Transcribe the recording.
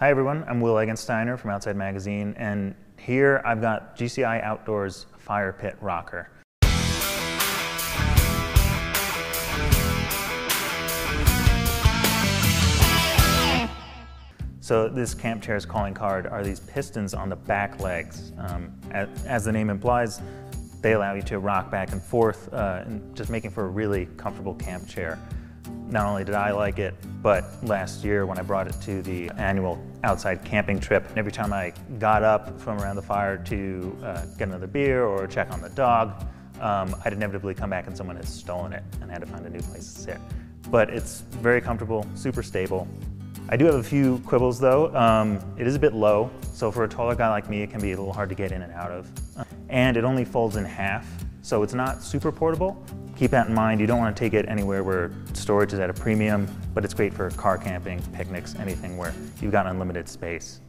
Hi everyone, I'm Will Eggensteiner from Outside Magazine, and here I've got GCI Outdoors Fire Pit Rocker. So this camp chair's calling card are these pistons on the back legs. As the name implies, they allow you to rock back and forth, and just making for a really comfortable camp chair. Not only did I like it, but last year when I brought it to the annual outside camping trip, and every time I got up from around the fire to get another beer or check on the dog, I'd inevitably come back and someone had stolen it and I had to find a new place to sit. But it's very comfortable, super stable. I do have a few quibbles though. It is a bit low, so for a taller guy like me, it can be a little hard to get in and out of. And it only folds in half, so it's not super portable. Keep that in mind, you don't want to take it anywhere where storage is at a premium, but it's great for car camping, picnics, anything where you've got unlimited space.